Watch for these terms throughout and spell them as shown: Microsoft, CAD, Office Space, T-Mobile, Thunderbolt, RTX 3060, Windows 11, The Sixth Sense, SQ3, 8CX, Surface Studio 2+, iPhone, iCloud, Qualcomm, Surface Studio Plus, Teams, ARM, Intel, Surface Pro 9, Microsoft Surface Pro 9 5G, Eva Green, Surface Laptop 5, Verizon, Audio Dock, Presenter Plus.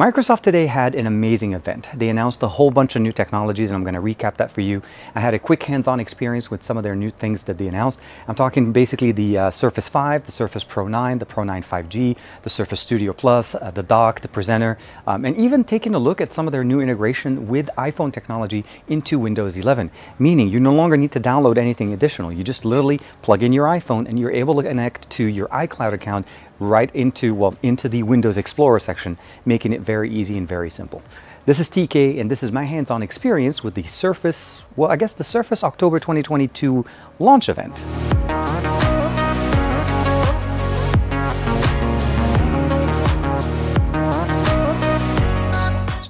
Microsoft today had an amazing event. They announced a whole bunch of new technologies, and I'm going to recap that for you. I had a quick hands-on experience with some of their new things that they announced. I'm talking basically the Surface 5, the Surface Pro 9, the Pro 9 5G, the Surface Studio Plus, the Dock, the Presenter, and even taking a look at some of their new integration with iPhone technology into Windows 11, meaning you no longer need to download anything additional. You just literally plug in your iPhone, and you're able to connect to your iCloud account right into the Windows Explorer section, making it very easy and very simple. This is TK, and this is my hands-on experience with the Surface, well, I guess the Surface October 2022 launch event.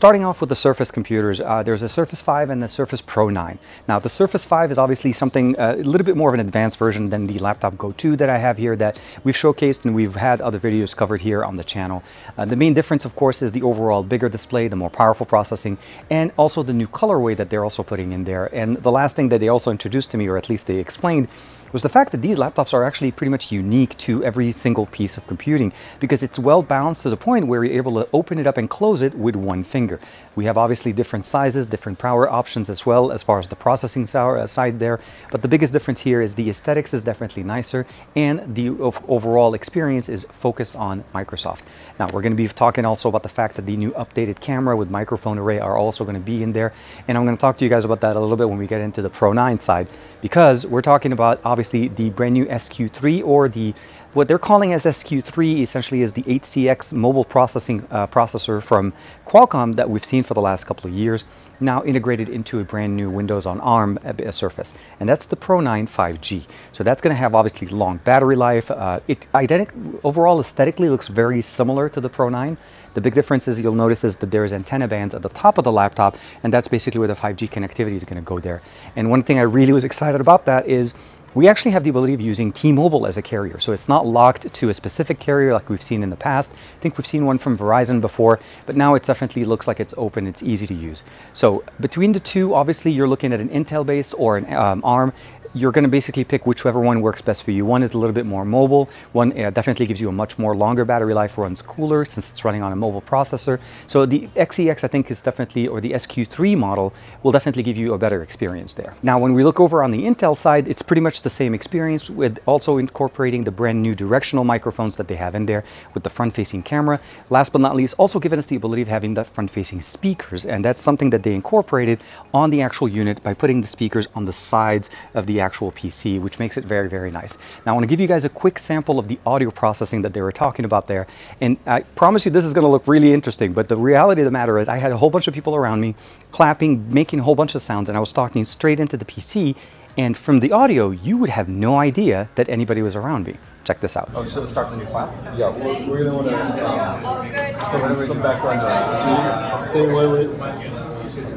Starting off with the Surface computers, there's the Surface 5 and the Surface Pro 9. Now, the Surface 5 is obviously something a little bit more of an advanced version than the Laptop Go 2 that I have here that we've showcased, and we've had other videos covered here on the channel. The main difference, of course, is the overall bigger display, the more powerful processing, and also the new colorway that they're also putting in there. And the last thing that they also introduced to me, or at least they explained, was the fact that these laptops are actually pretty much unique to every single piece of computing, because it's well balanced to the point where you're able to open it up and close it with one finger. We have obviously different sizes, different power options as well as far as the processing side there, but the biggest difference here is the aesthetics is definitely nicer, and the overall experience is focused on Microsoft. Now, we're going to be talking also about the fact that the new updated camera with microphone array are also going to be in there, and I'm going to talk to you guys about that a little bit when we get into the Pro 9 side, because we're talking about obviously the brand new SQ3, or the what they're calling as SQ3 essentially is the 8CX mobile processing processor from Qualcomm that we've seen for the last couple of years, now integrated into a brand new Windows on ARM Surface, and that's the Pro 9 5G. So that's going to have obviously long battery life. Overall aesthetically looks very similar to the Pro 9. The big difference is you'll notice is that there's antenna bands at the top of the laptop, and that's basically where the 5G connectivity is going to go there. And one thing I really was excited about that is we actually have the ability of using T-Mobile as a carrier. So it's not locked to a specific carrier like we've seen in the past. I think we've seen one from Verizon before, but now it definitely looks like it's open, it's easy to use. So between the two, obviously you're looking at an Intel-based or an ARM. You're going to basically pick whichever one works best for you. One is a little bit more mobile. One definitely gives you a much more longer battery life, runs cooler since it's running on a mobile processor. So the XEX, I think, is definitely, or the SQ3 model, will definitely give you a better experience there. Now, when we look over on the Intel side, it's pretty much the same experience, with also incorporating the brand new directional microphones that they have in there with the front-facing camera. Last but not least, also giving us the ability of having that front-facing speakers. And that's something that they incorporated on the actual unit by putting the speakers on the sides of the actual PC, which makes it very, very nice. Now, I want to give you guys a quick sample of the audio processing that they were talking about there, and I promise you this is going to look really interesting, but the reality of the matter is I had a whole bunch of people around me clapping, making a whole bunch of sounds, and I was talking straight into the PC, and from the audio, you would have no idea that anybody was around me. Check this out. Oh, so it starts a new file? Yeah, we're going to want to some background noise. So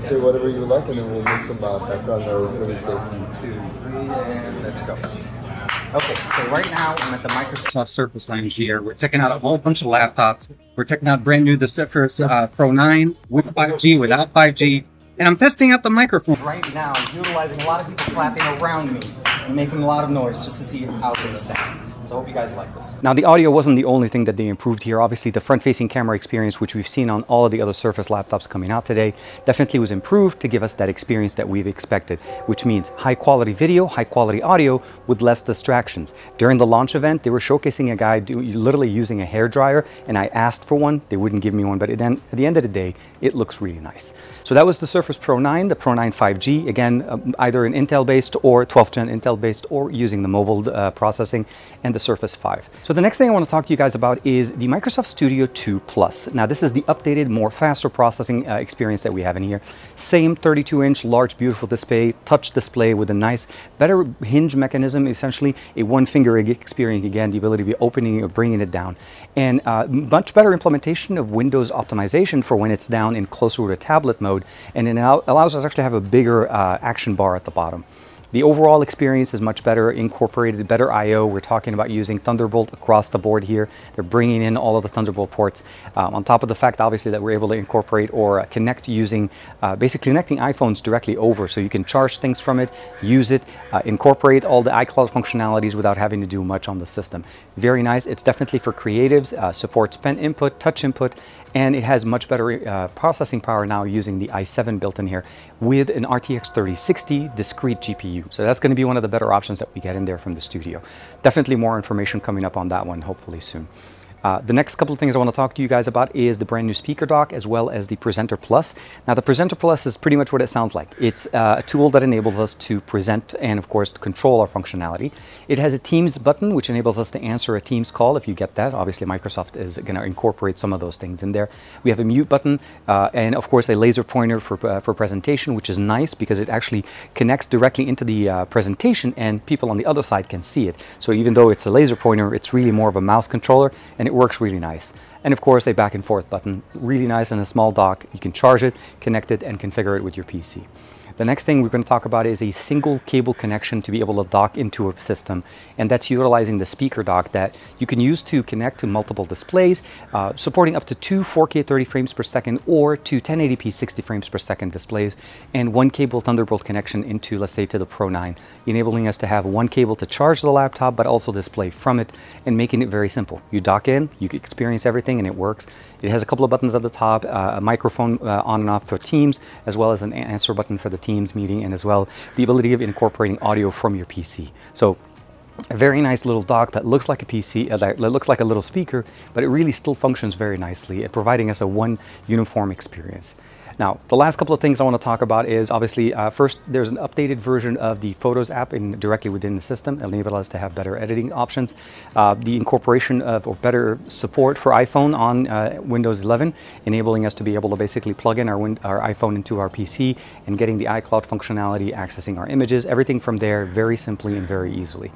say whatever you would like, and then we'll make some background noise when we say 1, 2, 3, and let's go. Okay, so right now I'm at the Microsoft Surface Lounge here. We're checking out a whole bunch of laptops. We're checking out brand new the Surface Pro 9 with 5G, without 5G. And I'm testing out the microphone. Right now, utilizing a lot of people clapping around me and making a lot of noise just to see how they sound. So I hope you guys like this. Now, the audio wasn't the only thing that they improved here. Obviously, the front-facing camera experience, which we've seen on all of the other Surface laptops coming out today, definitely was improved to give us that experience that we've expected, which means high-quality video, high-quality audio with less distractions. During the launch event, they were showcasing a guy literally using a hairdryer, and I asked for one. They wouldn't give me one, but then, at the end of the day, it looks really nice. So that was the Surface Pro 9, the Pro 9 5G, again, either an Intel-based or 12th gen Intel-based, or using the mobile processing, and the Surface 5. So the next thing I want to talk to you guys about is the Microsoft Studio 2+. Now, this is the updated, more faster processing experience that we have in here. Same 32-inch large, beautiful display, touch display with a nice, better hinge mechanism, essentially a one-finger experience, again, the ability to be opening or bringing it down, and much better implementation of Windows optimization for when it's down and closer to tablet mode. And it allows us actually to have a bigger action bar at the bottom. The overall experience is much better, incorporated better I/O. We're talking about using Thunderbolt across the board here. They're bringing in all of the Thunderbolt ports. On top of the fact, obviously, that we're able to incorporate or connect using, basically connecting iPhones directly over, so you can charge things from it, use it, incorporate all the iCloud functionalities without having to do much on the system. Very nice. It's definitely for creatives, supports pen input, touch input, and it has much better processing power now using the i7 built in here with an RTX 3060 discrete GPU. So that's going to be one of the better options that we get in there from the Studio. Definitely more information coming up on that one, hopefully soon. The next couple of things I want to talk to you guys about is the brand new speaker dock as well as the Presenter Plus. Now the Presenter Plus is pretty much what it sounds like. It's a tool that enables us to present and of course to control our functionality. It has a Teams button which enables us to answer a Teams call if you get that. Obviously Microsoft is going to incorporate some of those things in there. We have a mute button and of course a laser pointer for presentation, which is nice because it actually connects directly into the presentation and people on the other side can see it. So even though it's a laser pointer, it's really more of a mouse controller and it works really nice. And of course a back and forth button, really nice in a small dock. You can charge it, connect it, and configure it with your PC. The next thing we're going to talk about is a single cable connection to be able to dock into a system, and that's utilizing the speaker dock that you can use to connect to multiple displays, supporting up to two 4K 30 frames per second or two 1080p 60 frames per second displays, and one cable Thunderbolt connection into, let's say, to the Pro 9, enabling us to have one cable to charge the laptop but also display from it, and making it very simple. You dock in, you experience everything, and it works. It has a couple of buttons at the top, a microphone on and off for Teams, as well as an answer button for the Teams meeting, and as well the ability of incorporating audio from your PC. So a very nice little dock that looks like a PC, that looks like a little speaker, but it really still functions very nicely, providing us a one uniform experience. Now, the last couple of things I want to talk about is obviously first, there's an updated version of the Photos app directly within the system. It'll enable us to have better editing options, the incorporation of or better support for iPhone on Windows 11, enabling us to be able to basically plug in our iPhone into our PC and getting the iCloud functionality, accessing our images, everything from there very simply and very easily.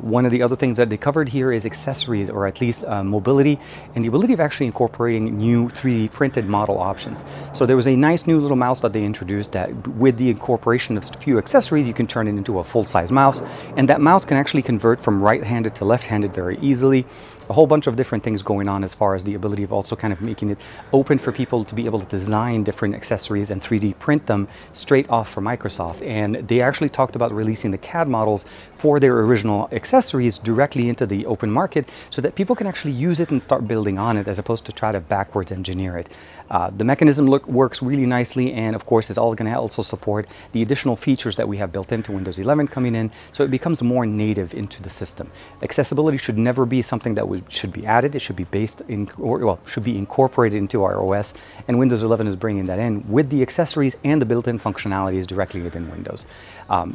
One of the other things that they covered here is accessories, or at least mobility, and the ability of actually incorporating new 3D printed model options. So there was a nice new little mouse that they introduced that with the incorporation of a few accessories, you can turn it into a full-size mouse, and that mouse can actually convert from right-handed to left-handed very easily. A whole bunch of different things going on as far as the ability of also kind of making it open for people to be able to design different accessories and 3D print them straight off from Microsoft. And they actually talked about releasing the CAD models for their original accessories directly into the open market so that people can actually use it and start building on it as opposed to try to backwards engineer it. The mechanism works really nicely, and of course it's all going to also support the additional features that we have built into Windows 11 coming in, so it becomes more native into the system. Accessibility should never be something that should be added. It should be based in, or well, should be incorporated into our OS, and Windows 11 is bringing that in with the accessories and the built-in functionalities directly within Windows.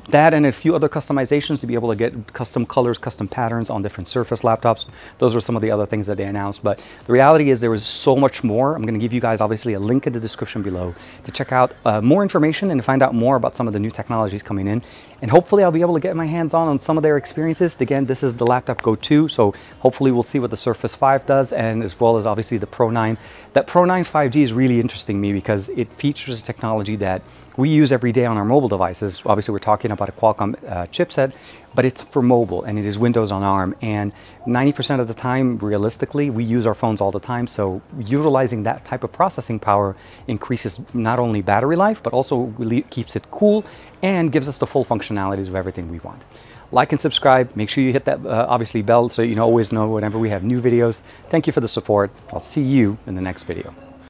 That and a few other customizations to be able to get custom colors, custom patterns on different Surface laptops. Those were some of the other things that they announced, but the reality is there was so much more. I'm going to give you guys obviously a link in the description below to check out more information and find out more about some of the new technologies coming in. And hopefully I'll be able to get my hands on some of their experiences. Again, this is the Laptop Go 2, so hopefully we'll see what the Surface 5 does, and as well as obviously the Pro 9. That Pro 9 5G is really interesting to me because it features a technology that we use every day on our mobile devices. Obviously we're talking about a Qualcomm chipset, but it's for mobile and it is Windows on ARM, and 90% of the time realistically we use our phones all the time, so utilizing that type of processing power increases not only battery life but also keeps it cool and gives us the full functionalities of everything we want. Like and subscribe, make sure you hit that obviously bell so you always know whenever we have new videos. Thank you for the support. I'll see you in the next video.